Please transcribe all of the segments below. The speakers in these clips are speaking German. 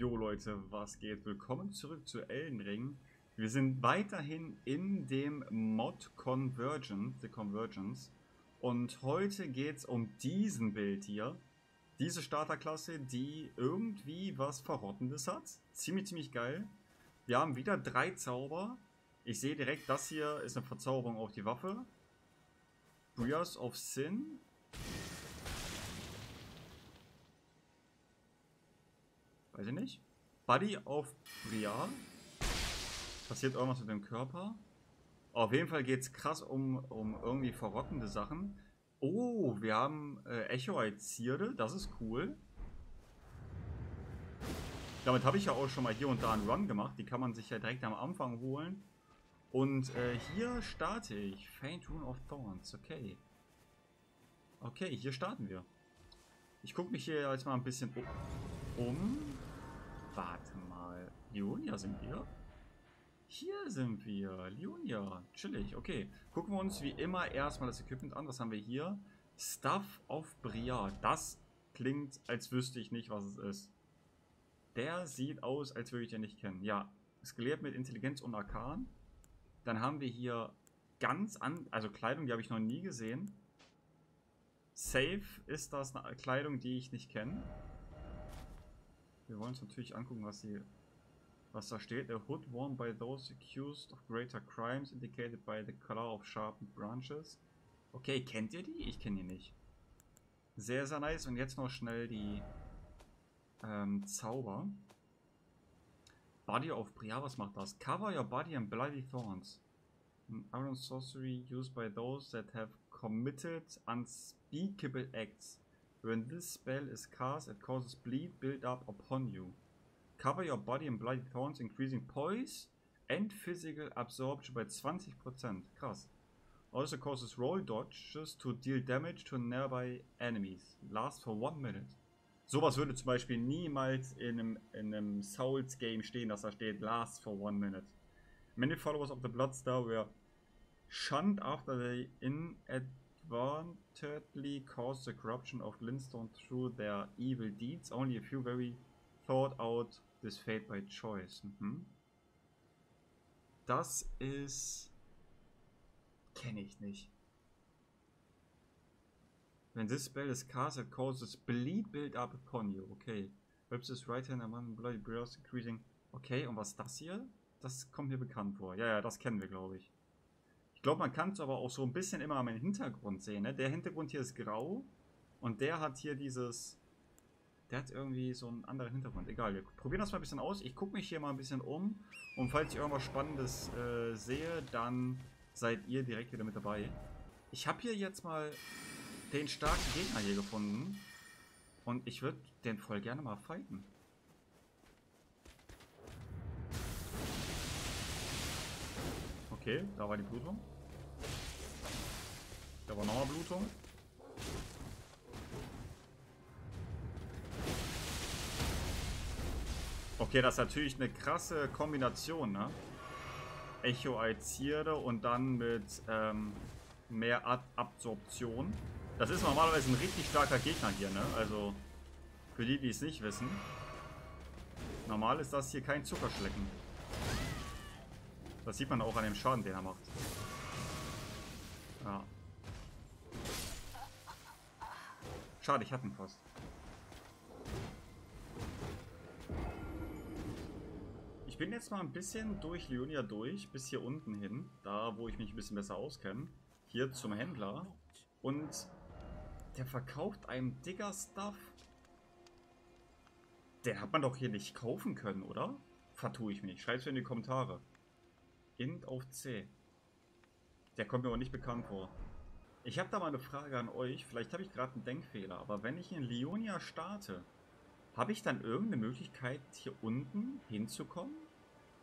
Jo Leute, was geht? Willkommen zurück zu Elden Ring. Wir sind weiterhin in dem Mod Convergence. Und heute geht es um diesen Bild hier. Diese Starterklasse, die irgendwie was Verrottendes hat. Ziemlich geil. Wir haben wieder 3 Zauber. Ich sehe direkt, das hier ist eine Verzauberung auf die Waffe. Briars of Sin. Weiß ich nicht. Body of Briar. Passiert irgendwas mit dem Körper. Auf jeden Fall geht es krass um irgendwie verrottende Sachen. Oh, wir haben Echo-Eye-Zierde. Das ist cool. Damit habe ich ja auch schon mal hier und da einen Run gemacht. Die kann man sich ja direkt am Anfang holen. Und hier starte ich. Faint Rune of Thorns. Okay. Okay, hier starten wir. Ich gucke mich hier jetzt mal ein bisschen um. Warte mal. Lyonia sind wir? Hier sind wir. Lyonia. Chillig. Okay. Gucken wir uns wie immer erstmal das Equipment an. Was haben wir hier? Stuff of Bria. Das klingt, als wüsste ich nicht, was es ist. Der sieht aus, als würde ich den nicht kennen. Ja. Ist gelehrt mit Intelligenz und Arkan. Dann haben wir hier also Kleidung, die habe ich noch nie gesehen. Safe ist das eine Kleidung, die ich nicht kenne. Wir wollen uns natürlich angucken, was da steht. A hood worn by those accused of greater crimes indicated by the color of sharpened branches. Okay, kennt ihr die? Ich kenne die nicht. Sehr, sehr nice. Und jetzt noch schnell die Zauber. Body of Briar, was macht das? Cover your body in bloody thorns. An iron sorcery used by those that have committed unspeakable acts. When this spell is cast, it causes bleed build up upon you. Cover your body in bloody thorns, increasing poise and physical absorption by 20%. Krass. Also causes roll dodges to deal damage to nearby enemies. Last for 1 minute. Sowas würde zum Beispiel niemals in einem Souls-Game stehen, dass da steht Last for 1 minute. Many followers of the Blood Star were shunned after they inadvertently caused the corruption of Lindstone through their evil deeds. Only a few very thought out this fate by choice. Mhm. Das ist... kenne ich nicht. When this spell is cast, it causes bleed build up upon you. Okay. Whips his right hand among bloody briars increasing. Okay, und was ist das hier? Das kommt mir bekannt vor. Ja, das kennen wir, glaube ich. Ich glaube, man kann es aber auch so ein bisschen immer am Hintergrund sehen. Ne? Der Hintergrund hier ist grau. Und der hat hier dieses... Der hat irgendwie so einen anderen Hintergrund. Egal, wir probieren das mal ein bisschen aus. Ich gucke mich hier mal ein bisschen um. Und falls ich irgendwas Spannendes sehe, dann seid ihr direkt wieder mit dabei. Ich habe hier jetzt mal... den starken Gegner hier gefunden. Und ich würde den voll gerne mal fighten. Okay, da war die Blutung. Da war nochmal Blutung. Okay, das ist natürlich eine krasse Kombination, ne? Echo-Eye-Zierde und dann mit mehr Absorption. Das ist normalerweise ein richtig starker Gegner hier, ne? Also, für die, die es nicht wissen. Normal ist das hier kein Zuckerschlecken. Das sieht man auch an dem Schaden, den er macht. Ja. Schade, ich hatte ihn fast. Ich bin jetzt mal ein bisschen durch Lyonia durch, bis hier unten hin. Da, wo ich mich ein bisschen besser auskenne. Hier zum Händler. Und... der verkauft einem Digger-Stuff. Der hat man doch hier nicht kaufen können, oder? Vertue ich mich. Schreib's mir in die Kommentare. Int auf C. Der kommt mir aber nicht bekannt vor. Ich habe da mal eine Frage an euch. Vielleicht habe ich gerade einen Denkfehler. Aber wenn ich in Lyonia starte, habe ich dann irgendeine Möglichkeit, hier unten hinzukommen?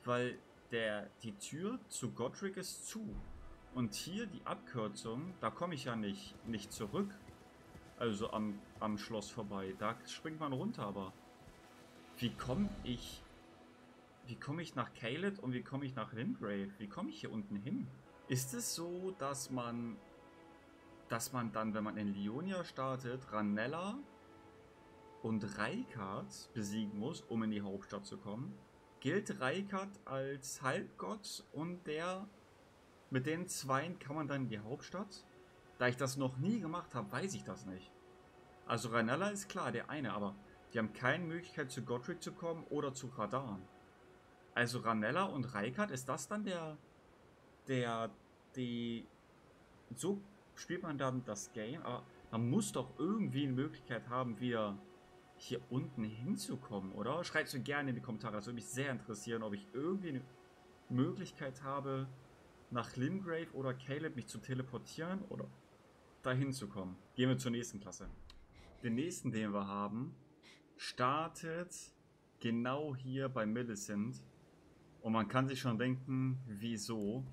Weil die Tür zu Godrick ist zu. Und hier die Abkürzung, da komme ich ja nicht zurück. Also am Schloss vorbei. Da springt man runter, aber... Wie komme ich nach Caelid und wie komme ich nach Limgrave? Wie komme ich hier unten hin? Ist es so, dass man... dass man dann, wenn man in Lyonia startet, Ranella und Rykard besiegen muss, um in die Hauptstadt zu kommen, gilt Rykard als Halbgott und mit den Zweien kann man dann in die Hauptstadt. Da ich das noch nie gemacht habe, weiß ich das nicht. Also Ranella ist klar, der eine, aber die haben keine Möglichkeit zu Godrick zu kommen oder zu Radahn. Also Ranella und Rykard, ist das dann so spielt man dann das Game, aber man muss doch irgendwie eine Möglichkeit haben, wieder hier unten hinzukommen, oder? Schreibt es gerne in die Kommentare, das würde mich sehr interessieren, ob ich irgendwie eine Möglichkeit habe, nach Limgrave oder Caelid mich zu teleportieren oder dahin zu kommen. Gehen wir zur nächsten Klasse. Den nächsten, den wir haben, startet genau hier bei Millicent. Und man kann sich schon denken, wieso.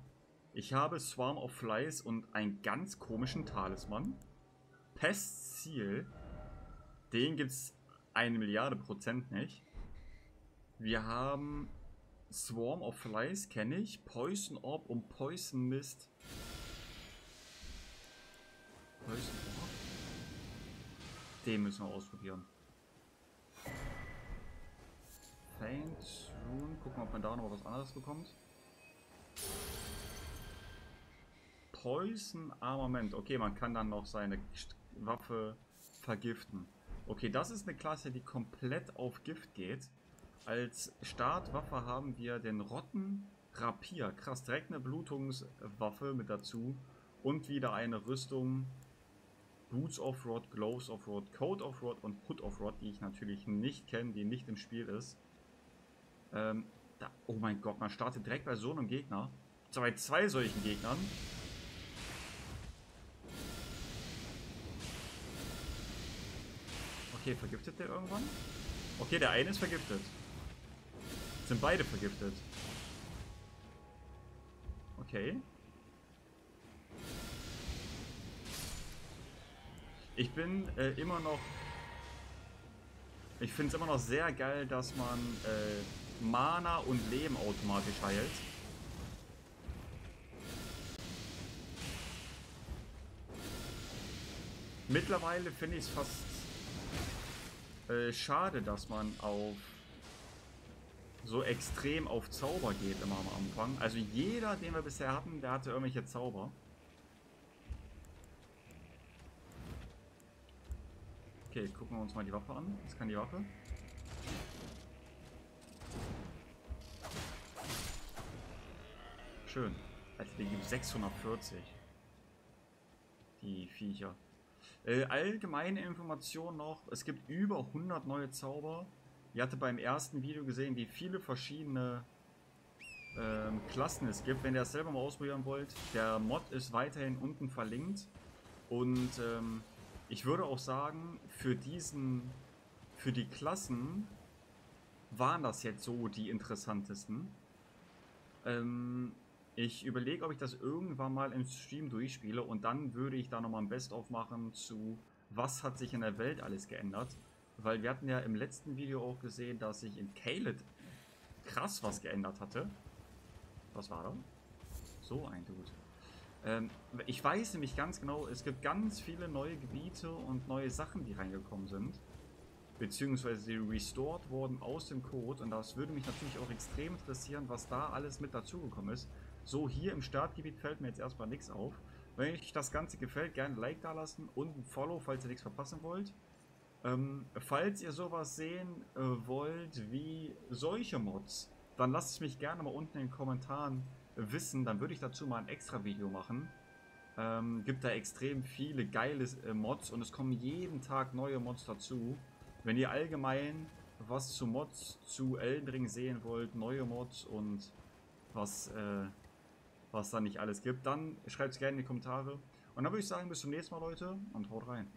Ich habe Swarm of Flies und einen ganz komischen Talisman. Pestziel. Den gibt es 1 Milliarde % nicht. Wir haben Swarm of Flies, kenne ich. Poison Orb und Poison Mist. Poison Orb? Den müssen wir ausprobieren. Faint Rune. Gucken wir, ob man da noch was anderes bekommt. Poison Armament. Okay, man kann dann noch seine Waffe vergiften. Okay, das ist eine Klasse, die komplett auf Gift geht. Als Startwaffe haben wir den Rotten Rapier. Krass, direkt eine Blutungswaffe mit dazu. Und wieder eine Rüstung. Boots of Rot, Gloves of Rot, Coat of Rot und Hood of Rot, die ich natürlich nicht kenne, die nicht im Spiel ist. Oh mein Gott, man startet direkt bei so einem Gegner. Bei zwei solchen Gegnern. Okay, vergiftet der irgendwann? Okay, der eine ist vergiftet. Sind beide vergiftet. Okay. Ich bin immer noch... Ich finde es immer noch sehr geil, dass man Mana und Leben automatisch heilt. Mittlerweile finde ich es fast schade, dass man auf so extrem auf Zauber geht immer am Anfang. Also jeder, den wir bisher hatten, der hatte irgendwelche Zauber. Okay, gucken wir uns mal die Waffe an. Was kann die Waffe? Schön. Also die gibt 640. Die Viecher. Allgemeine Information noch, es gibt über 100 neue Zauber. Ihr hattet beim ersten Video gesehen, wie viele verschiedene Klassen es gibt. Wenn ihr das selber mal ausprobieren wollt, der Mod ist weiterhin unten verlinkt. Und ich würde auch sagen, für die Klassen waren das jetzt so die interessantesten. Ich überlege, ob ich das irgendwann mal im Stream durchspiele und dann würde ich da nochmal ein Best-of machen zu, was hat sich in der Welt alles geändert. Weil wir hatten ja im letzten Video auch gesehen, dass sich in Caelid krass was geändert hatte. Was war da? So ein Dude. Ich weiß nämlich ganz genau, es gibt ganz viele neue Gebiete und neue Sachen, die reingekommen sind. Beziehungsweise die restored wurden aus dem Code und das würde mich natürlich auch extrem interessieren, was da alles mit dazugekommen ist. So, hier im Startgebiet fällt mir jetzt erstmal nichts auf. Wenn euch das Ganze gefällt, gerne ein Like da lassen und ein Follow, falls ihr nichts verpassen wollt. Falls ihr sowas sehen wollt wie solche Mods, dann lasst es mich gerne mal unten in den Kommentaren wissen. Dann würde ich dazu mal ein extra Video machen. Gibt da extrem viele geile Mods und es kommen jeden Tag neue Mods dazu. Wenn ihr allgemein was zu Mods zu Elden Ring sehen wollt, neue Mods und was da nicht alles gibt, dann schreibt es gerne in die Kommentare. Und dann würde ich sagen, bis zum nächsten Mal, Leute, und haut rein.